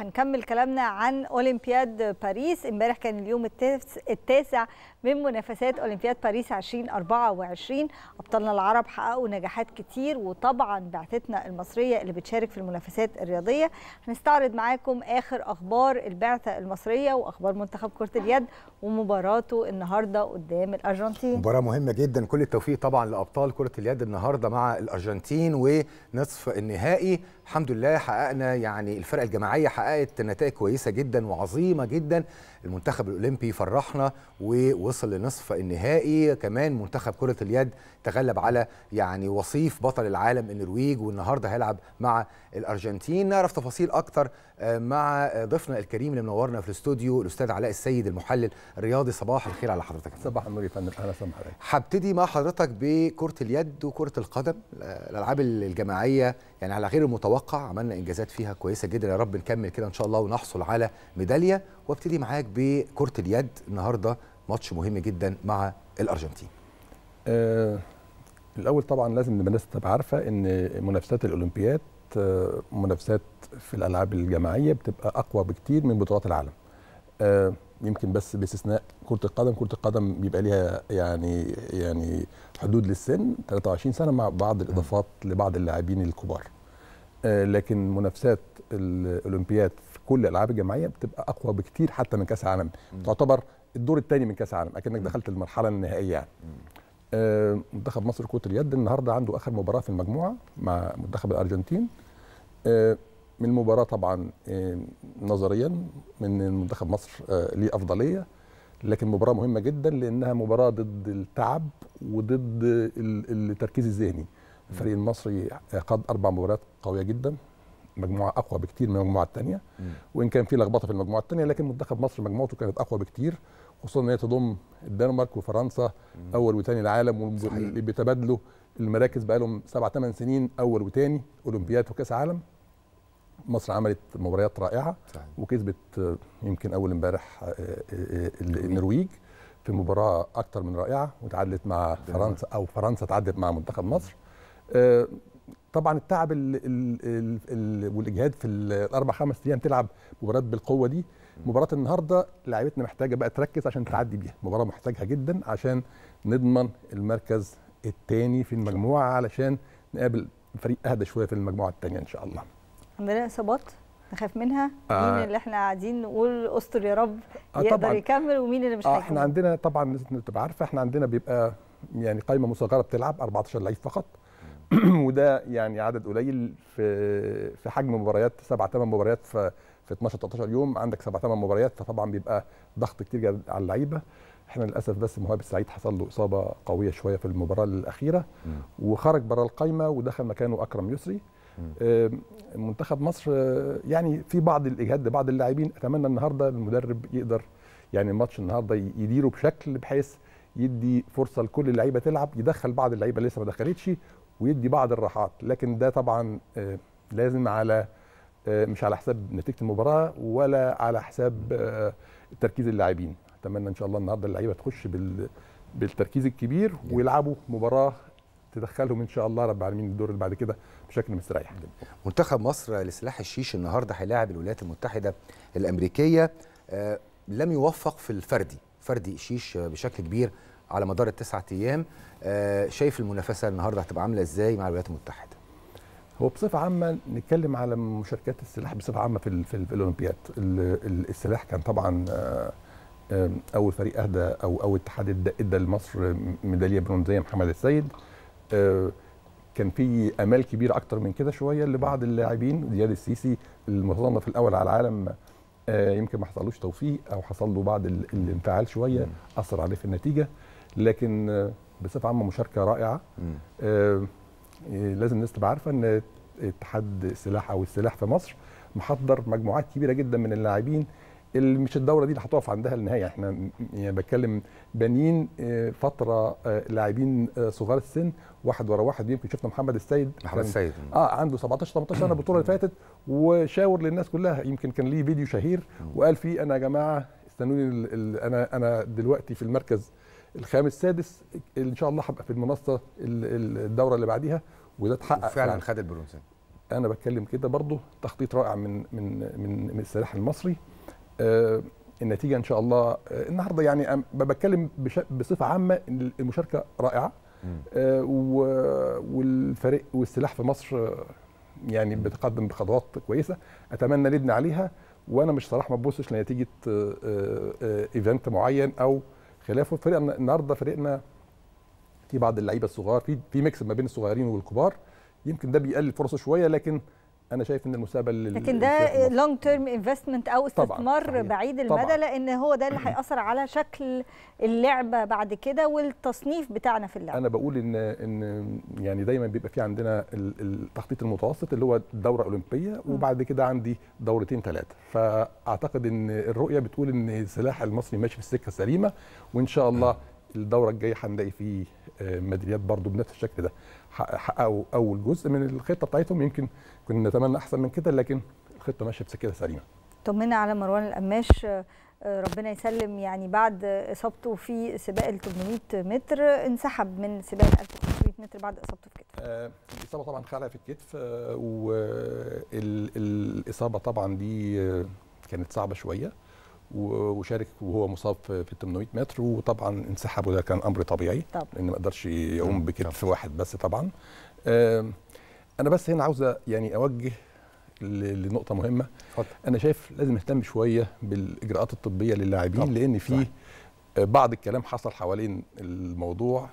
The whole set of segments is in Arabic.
هنكمل كلامنا عن أولمبياد باريس. امبارح كان اليوم التاسع من منافسات أولمبياد باريس 2024. أبطالنا العرب حققوا نجاحات كتير، وطبعا بعثتنا المصرية اللي بتشارك في المنافسات الرياضية. هنستعرض معاكم آخر أخبار البعثة المصرية وأخبار منتخب كرة اليد ومباراته النهاردة قدام الأرجنتين. مباراة مهمة جدا، كل التوفيق طبعا لأبطال كرة اليد النهاردة مع الأرجنتين ونصف النهائي. الحمد لله حققنا يعني الفرقة الجماعية حققت نتائج كويسة جدا وعظيمة جدا. المنتخب الأولمبي فرحنا ووصل لنصف النهائي، كمان منتخب كرة اليد تغلب على يعني وصيف بطل العالم النرويج، والنهارده هيلعب مع الأرجنتين. نعرف تفاصيل أكتر مع ضيفنا الكريم اللي منورنا في الاستوديو، الأستاذ علاء السيد المحلل الرياضي. صباح الخير على حضرتك. صباح النور يا فندم، أهلا وسهلا بحضرتك. هبتدي مع حضرتك بكرة اليد وكرة القدم، الألعاب الجماعية يعني على غير المتوقع عملنا إنجازات فيها كويسة جدا، يا رب نكمل كده إن شاء الله ونحصل على ميدالية. وابتدي معاك بكرة اليد النهارده ماتش مهم جدا مع الأرجنتين. الأول طبعا لازم الناس تبقى عارفة إن منافسات الأولمبياد منافسات في الألعاب الجماعية بتبقى أقوى بكتير من بطولات العالم، يمكن بس باستثناء كرة القدم. كرة القدم بيبقى ليها يعني حدود للسن 23 سنة مع بعض الإضافات لبعض اللاعبين الكبار، لكن منافسات الأولمبياد في كل الألعاب الجماعية بتبقى أقوى بكتير حتى من كأس العالم، تعتبر الدور الثاني من كأس العالم، أكنك دخلت المرحلة النهائية يعني. منتخب مصر كرة اليد النهارده عنده آخر مباراة في المجموعة مع منتخب الأرجنتين. من المباراة طبعا نظريا من منتخب مصر ليه أفضلية، لكن مباراة مهمة جدا لأنها مباراة ضد التعب وضد التركيز الذهني. الفريق المصري قاد 4 مباريات قوية جدا، مجموعة أقوى بكتير من المجموعة الثانية، وإن كان في لخبطة في المجموعة الثانية، لكن منتخب مصر مجموعته كانت أقوى بكتير، خصوصا إن هي تضم الدنمارك وفرنسا أول وثاني العالم، واللي بيتبادلوا المراكز بقالهم 7-8 سنين أول وثاني أولمبياد وكأس عالم. مصر عملت مباريات رائعة وكسبت يمكن أول امبارح النرويج في مباراة أكثر من رائعة، وتعادلت مع فرنسا أو فرنسا تعادلت مع منتخب مصر. طبعا التعب والاجهاد في الاربع خمس ايام تلعب مباراه بالقوه دي. مباراه النهارده لعيبتنا محتاجه بقى تركز عشان تعدي بيها، مباراه محتاجها جدا عشان نضمن المركز الثاني في المجموعه، علشان نقابل فريق اهدى شويه في المجموعه الثانيه ان شاء الله. عندنا اصابات نخاف منها، مين اللي احنا قاعدين نقول استر يا رب يقدر يكمل ومين اللي مش هيكمل؟ احنا عندنا طبعا الناس بتبقى عارفه احنا عندنا بيبقى يعني قايمه مصغره بتلعب 14 لعيب فقط وده يعني عدد قليل في حجم مباريات 7-8 مباريات في 12-13 يوم، عندك 7-8 مباريات، فطبعا بيبقى ضغط كتير على اللعيبه. احنا للاسف بس مهاب السعيد حصل له اصابه قويه شويه في المباراه الاخيره وخرج بره القايمه ودخل مكانه اكرم يسري. منتخب مصر يعني في بعض الاجهاد لبعض اللاعبين، اتمنى النهارده المدرب يقدر يعني ماتش النهارده يديره بشكل بحيث يدي فرصه لكل اللعيبه تلعب، يدخل بعض اللعيبه لسه ما دخلتش ويدي بعض الراحات، لكن ده طبعا لازم على مش على حساب نتيجه المباراه ولا على حساب تركيز اللاعبين. اتمنى ان شاء الله النهارده اللعيبه تخش بالتركيز الكبير ويلعبوا مباراه تدخلهم ان شاء الله رب العالمين الدور اللي بعد كده بشكل مستريح. منتخب مصر لسلاح الشيش النهارده هيلاعب الولايات المتحده الامريكيه. لم يوفق في فردي الشيش بشكل كبير على مدار ال9 ايام. شايف المنافسه النهارده هتبقى عامله ازاي مع الولايات المتحده؟ هو بصفه عامه نتكلم على مشاركات السلاح بصفه عامه في الاولمبياد. السلاح كان طبعا اول فريق اهدى او اول اتحاد ادى لمصر ميداليه برونزيه محمد السيد. كان في امال كبيره اكتر من كده شويه لبعض اللاعبين. زياد السيسي المصنف الاول على العالم يمكن ما حصلوش توفيق او حصل له بعض الانفعال شويه اثر عليه في النتيجه، لكن بصفه عامه مشاركه رائعه. لازم الناس تبقى عارفه ان اتحاد السلاح او السلاح في مصر محضر مجموعات كبيره جدا من اللاعبين اللي مش الدوره دي اللي هتقف عندها النهايه، احنا يعني بتكلم بانيين فتره لاعبين صغار السن واحد ورا واحد. يمكن شفنا محمد السيد عنده 17-18 سنه البطوله اللي فاتت، وشاور للناس كلها، يمكن كان ليه فيديو شهير وقال فيه انا يا جماعه استنوني، انا دلوقتي في المركز ال5 أو ال6 ان شاء الله هبقى في المنصه الدوره اللي بعديها، وده اتحقق فعلا. خد البرونزيه انا بتكلم كده برضه تخطيط رائع من من من, من السلاح المصري. النتيجه ان شاء الله النهارده يعني بتكلم بصفه عامه المشاركه رائعه والفريق والسلاح في مصر يعني بتقدم بخطوات كويسه اتمنى نبني عليها. وانا مش صراحه ما ببصش لنتيجه ايفنت معين او خلافه. فريقنا النهارده فريقنا في بعض اللعيبه الصغار في ميكس ما بين الصغيرين والكبار يمكن ده بيقلل فرصه شويه لكن انا شايف ان المستقبل لكن ده لونج تيرم انفستمنت او استثمار بعيد المدى لان هو ده اللي هيأثر على شكل اللعبه بعد كده والتصنيف بتاعنا في اللعبه. انا بقول ان يعني دايما بيبقى في عندنا التخطيط المتوسط اللي هو دوره اولمبيه وبعد كده عندي دورتين ثلاثه. فاعتقد ان الرؤيه بتقول ان السلاح المصري ماشي في السكه السليمه وان شاء الله الدوره الجايه هنلاقي فيه ميداليات برضو بنفس الشكل ده. حققوا اول جزء من الخطه بتاعتهم يمكن كنا نتمنى احسن من كده لكن الخطه ماشيه بسكه سليمه. طمنا على مروان القماش ربنا يسلم يعني بعد اصابته في سباق ال 800 متر انسحب من سباق ال 1500 متر بعد اصابته في الكتف. الاصابه طبعا خلع في الكتف والاصابه طبعا دي كانت صعبه شويه وشارك وهو مصاب في ال 800 متر وطبعا انسحب وده كان امر طبيعي لان ما قدرش يقوم بكتف واحد بس طبعا. انا بس هنا عاوزه يعني اوجه لنقطه مهمه. انا شايف لازم نهتم شويه بالاجراءات الطبيه للاعبين لان في بعض الكلام حصل حوالين الموضوع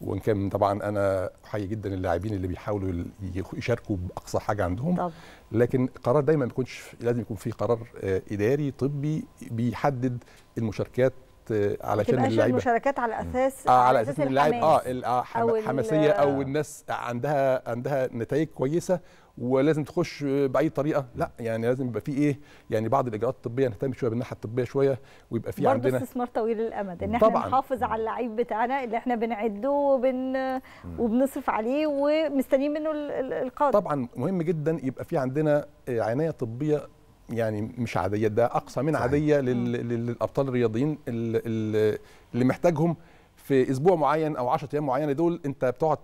وان كان طبعا انا احيي جدا اللاعبين اللي بيحاولوا يشاركوا باقصى حاجه عندهم لكن القرار دايما ما يكونش لازم يكون في قرار اداري طبي بيحدد المشاركات علشان اللعيبه المشاركات على اساس على اساس اللاعب حماسيه او الناس عندها نتائج كويسه ولازم تخش باي طريقه. لا يعني لازم يبقى في ايه يعني بعض الاجراءات الطبيه نهتم شويه بالناحيه الطبيه شويه ويبقى في عندنا برضه استثمار طويل الامد ان احنا نحافظ على اللعيب بتاعنا اللي احنا بنعده وبنصرف عليه ومستنيين منه القادم. طبعا مهم جدا يبقى في عندنا عنايه طبيه يعني مش عاديه ده اقصى من عاديه للابطال الرياضيين اللي محتاجهم في اسبوع معين او 10 ايام معينه. دول انت بتقعد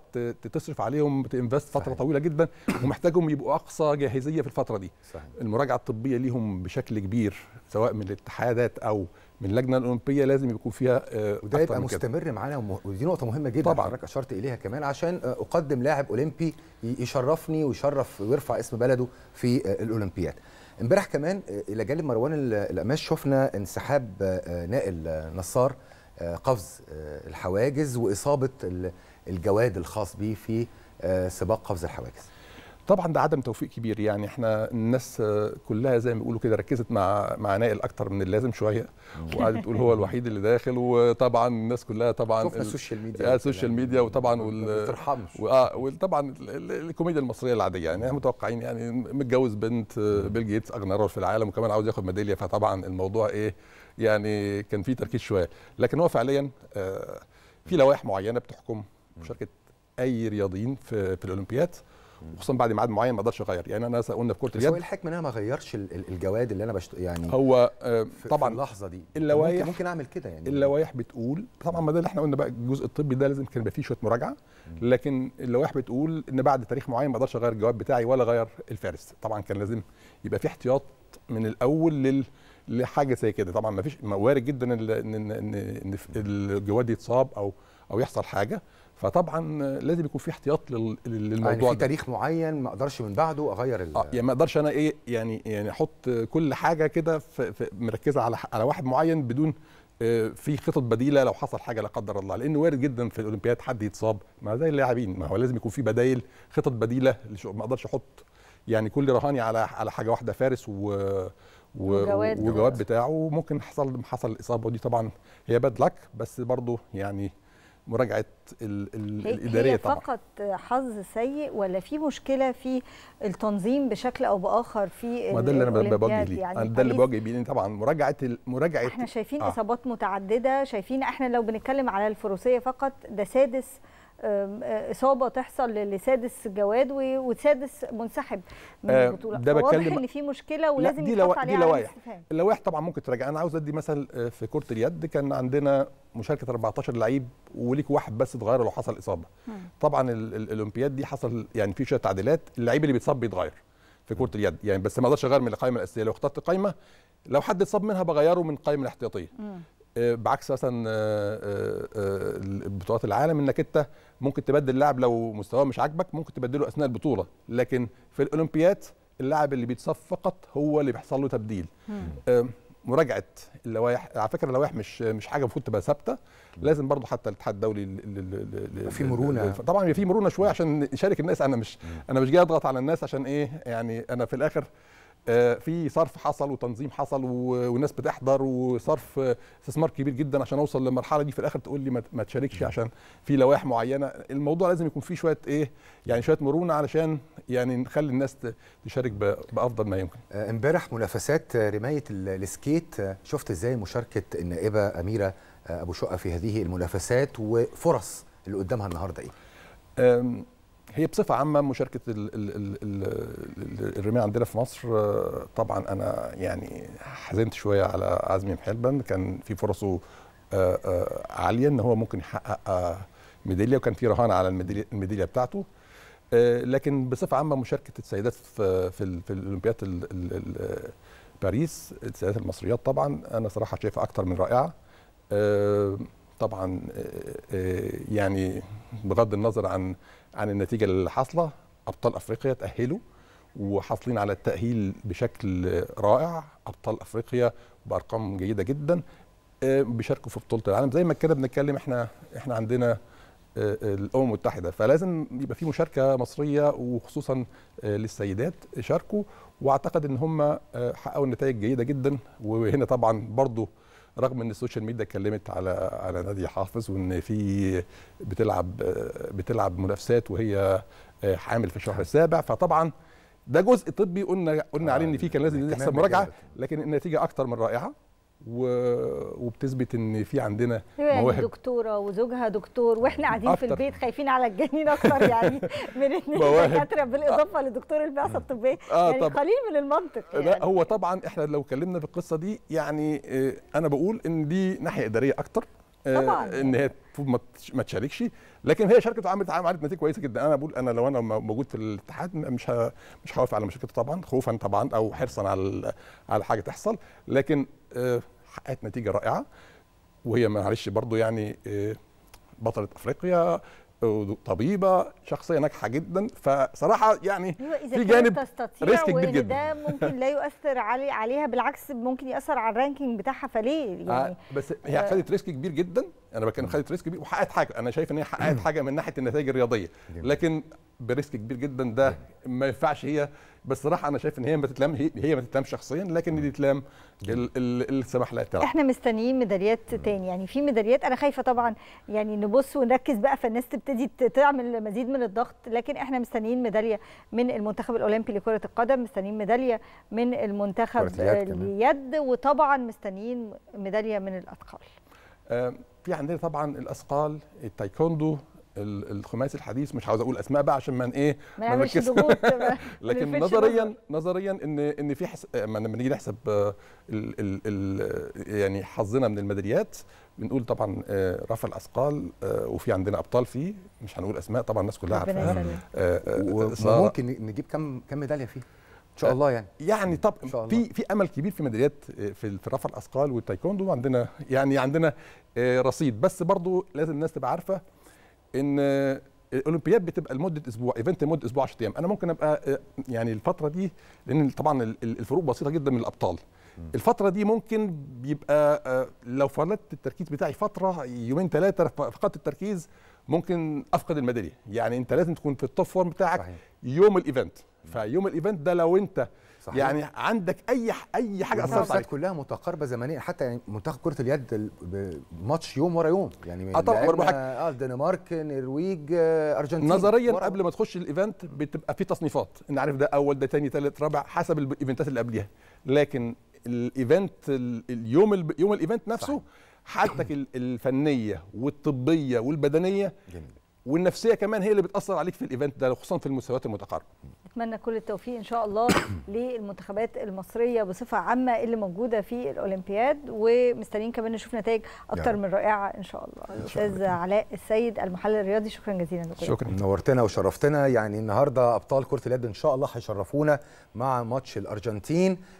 تصرف عليهم تنفست فتره طويله جدا ومحتاجهم يبقوا اقصى جاهزيه في الفتره دي. المراجعه الطبيه ليهم بشكل كبير سواء من الاتحادات او من اللجنه الاولمبيه لازم يكون فيها وده يبقى مستمر معانا ودي نقطه مهمه جدا طبعا حضرتك اشرت اليها كمان عشان اقدم لاعب اولمبي يشرفني ويشرف ويرفع اسم بلده في الاولمبياد. امبارح كمان الى جانب مروان القماش شفنا انسحاب نائل نصار قفز الحواجز واصابه الجواد الخاص بيه في سباق قفز الحواجز. طبعا ده عدم توفيق كبير يعني احنا الناس كلها زي ما بيقولوا كده ركزت مع نائل اكتر من اللازم شويه وقعدت تقول هو الوحيد اللي داخل وطبعا الناس كلها طبعا شفنا السوشيال ميديا السوشيال ميديا وطبعا ما ترحمش وطبعا الكوميديا المصريه العاديه يعني احنا متوقعين يعني متجوز بنت بيل جيتس اغنى رجل في العالم وكمان عاوز ياخد ميداليه فطبعا الموضوع ايه يعني كان في تركيز شويه لكن هو فعليا في لوائح معينه بتحكم مشاركه اي رياضيين في الاولمبياد خصوصا بعد ميعاد معين ما اقدرش اغير يعني انا قلنا في كره اليد هو الحكم ان انا ما اغيرش الجواد اللي انا يعني هو طبعا في اللحظه دي اللوائح ممكن اعمل كده يعني اللوائح بتقول طبعا ما ده اللي احنا قلنا بقى الجزء الطبي ده لازم كان يبقى فيه شويه مراجعه لكن اللوائح بتقول ان بعد تاريخ معين ما اقدرش اغير الجواد بتاعي ولا اغير الفارس. طبعا كان لازم يبقى في احتياط من الاول لحاجه زي كده. طبعا ما فيش وارد جدا ان الجواد يتصاب او يحصل حاجه فطبعا لازم يكون في احتياط للموضوع يعني في تاريخ معين ما اقدرش من بعده اغير يعني ما اقدرش انا ايه يعني احط كل حاجه كده مركزه على واحد معين بدون في خطط بديله لو حصل حاجه لا قدر الله لان وارد جدا في الاولمبياد حد يتصاب ما زي اللاعبين ما هو لازم يكون في بدايل خطط بديله ما اقدرش احط يعني كل رهاني على حاجه واحده فارس وجواد بتاعه ممكن حصل الاصابه ودي طبعا هي باد لك بس برضه يعني مراجعه الاداريه طبعا. هي فقط حظ سيء ولا في مشكله في التنظيم بشكل او باخر في ما ده اللي انا بواجه بيه يعني ده اللي بواجه بيه طبعا مراجعه احنا شايفين اصابات متعدده شايفين احنا لو بنتكلم على الفروسيه فقط ده سادس اصابه تحصل لسادس جواد وسادس منسحب من البطوله، واضح ان في مشكله ولازم يتحط عليها علامه استفهام. اللوائح طبعا ممكن تراجع. انا عاوز ادي مثل في كره اليد، كان عندنا مشاركه 14 لعيب وليك واحد بس اتغير لو حصل اصابه. طبعا الاولمبياد دي حصل يعني في شويه تعديلات، اللعيب اللي بيتصاب بيتغير في كره اليد يعني، بس ما اقدرش اغير من القائمه الاساسيه. لو اخترت قائمه لو حد اتصاب منها بغيره من القائمه الاحتياطيه. بعكس مثلا بطولات العالم، انك انت ممكن تبدل لاعب لو مستواه مش عاجبك ممكن تبدله اثناء البطوله، لكن في الاولمبياد اللاعب اللي بيتصاب فقط هو اللي بيحصل له تبديل. مراجعه اللوائح، على فكره اللوائح مش حاجه المفروض تبقى ثابته، لازم برضو حتى الاتحاد الدولي في مرونه طبعا، في مرونه شويه عشان يشارك الناس. انا مش جاي اضغط على الناس عشان ايه يعني، انا في الاخر في صرف حصل وتنظيم حصل والناس بتحضر وصرف استثمار كبير جدا عشان اوصل للمرحله دي، في الاخر تقول لي ما تشاركش عشان في لوائح معينه. الموضوع لازم يكون فيه شويه ايه يعني، شويه مرونه علشان يعني نخلي الناس تشارك بافضل ما يمكن. امبارح منافسات رمايه السكيت، شفت ازاي مشاركه النائبه اميره ابو شقه في هذه المنافسات وفرص اللي قدامها النهارده ايه؟ هي بصفة عامة مشاركة الرماية عندنا في مصر، طبعا أنا يعني حزنت شوية على عزمي محلبان، كان في فرصه عالية إن هو ممكن يحقق ميدالية وكان في رهان على الميدالية بتاعته، لكن بصفة عامة مشاركة السيدات في الأولمبياد باريس، السيدات المصريات طبعا أنا صراحة شايفها أكتر من رائعة. طبعا يعني بغض النظر عن النتيجه اللي حاصله، ابطال افريقيا تاهلوا وحاصلين على التاهيل بشكل رائع، ابطال افريقيا بارقام جيده جدا بيشاركوا في بطوله العالم. زي ما كنا بنتكلم احنا عندنا الامم المتحده، فلازم يبقى في مشاركه مصريه وخصوصا للسيدات شاركوا، واعتقد ان هم حققوا نتائج جيده جدا. وهنا طبعا برضو رغم ان السوشيال ميديا اتكلمت على نادي حافظ وان في بتلعب منافسات وهي حامل في الشهر السابع، فطبعا ده جزء طبي قلنا عليه ان في كان لازم يحصل مراجعه، لكن النتيجه اكتر من رائعه وبتثبت ان في عندنا مواهب. دكتوره وزوجها دكتور، واحنا قاعدين في البيت خايفين على الجنين اكتر يعني من اثنين دكاتره بالاضافه لدكتور البعثه الطبيه، يعني قليل من المنطق يعني. لا هو طبعا احنا لو اتكلمنا في القصه دي يعني انا بقول ان دي ناحيه اداريه اكتر طبعا، ان هي ما تشاركش، لكن هي شاركت وعملت نتيجه كويسه جدا. انا بقول انا لو انا موجود في الاتحاد مش هوافق على مشاركته طبعا، خوفا طبعا او حرصا على حاجه تحصل، لكن حققت نتيجه رائعه وهي معلش برضو يعني بطله افريقيا، طبيبه، شخصيه ناجحه جدا، فصراحه يعني في جانب ريسك كبير جدا. ده ممكن لا يؤثر عليها، بالعكس ممكن ياثر على الرانكينج بتاعها، فليه يعني بس هي خدت ريسك كبير جدا. انا بتكلم خدت ريسك كبير وحققت حاجه، انا شايف ان هي حققت حاجه من ناحيه النتائج الرياضيه، لكن بريسك كبير جدا ده ما ينفعش. هي بس صراحه انا شايف ان هي ما تتلامش شخصيا، لكن اللي يتلام السماح لها تلعب. احنا مستنيين ميداليات تاني يعني، في ميداليات انا خايفه طبعا يعني نبص ونركز بقى فالناس تبتدي تعمل مزيد من الضغط، لكن احنا مستنيين ميداليه من المنتخب الاولمبي لكره القدم، مستنيين ميداليه من المنتخب اليد، وطبعا مستنيين ميداليه من الاثقال. في عندنا طبعا الاثقال، التايكوندو، الخماسي الحديث، مش عاوز اقول اسماء بقى عشان ما نركزش لكن نظريا ان في لما نيجي نحسب يعني حظنا من الميداليات بنقول طبعا رفع الاثقال، وفي عندنا ابطال فيه مش هنقول اسماء طبعا الناس كلها عارفاها، وممكن نجيب كم ميداليه فيه ان شاء الله يعني طب في امل كبير في ميداليات في رفع الاثقال والتايكوندو، عندنا يعني عندنا رصيد. بس برضو لازم الناس تبقى عارفه ان الاولمبياد بتبقى لمده اسبوع، ايفنت لمده اسبوع 10 ايام. انا ممكن ابقى يعني الفتره دي، لان طبعا الفروق بسيطه جدا من الابطال، الفتره دي ممكن بيبقى لو فقدت التركيز بتاعي فتره يومين ثلاثه، فقدت التركيز ممكن افقد الميداليه. يعني انت لازم تكون في التوب فورم بتاعك صحيح يوم الايفنت، فيوم الايفنت ده لو انت صحيح يعني عندك اي حاجه اثرت عليك، كلها متقاربه زمنيا، حتى يعني منتخب كره اليد ماتش يوم ورا يوم يعني الدنمارك، النرويج، ارجنتين. نظريا قبل ما تخش الايفنت بتبقى في تصنيفات، ان عارف ده اول ده ثاني ثالث رابع حسب الايفنتات اللي قبلها، لكن الايفنت يوم الايفنت نفسه صحيح حالتك الفنيه والطبيه والبدنيه والنفسيه كمان هي اللي بتاثر عليك في الايفنت ده، خصوصا في المستويات المتقاربه. اتمنى كل التوفيق ان شاء الله للمنتخبات المصريه بصفه عامه اللي موجوده في الاولمبياد، ومستنيين كمان نشوف نتائج اكتر يعني من رائعه ان شاء الله. الاستاذ علاء السيد المحلل الرياضي، شكرا جزيلا لكم. شكرا، نورتنا وشرفتنا. يعني النهارده ابطال كره اليد ان شاء الله هيشرفونا مع ماتش الارجنتين،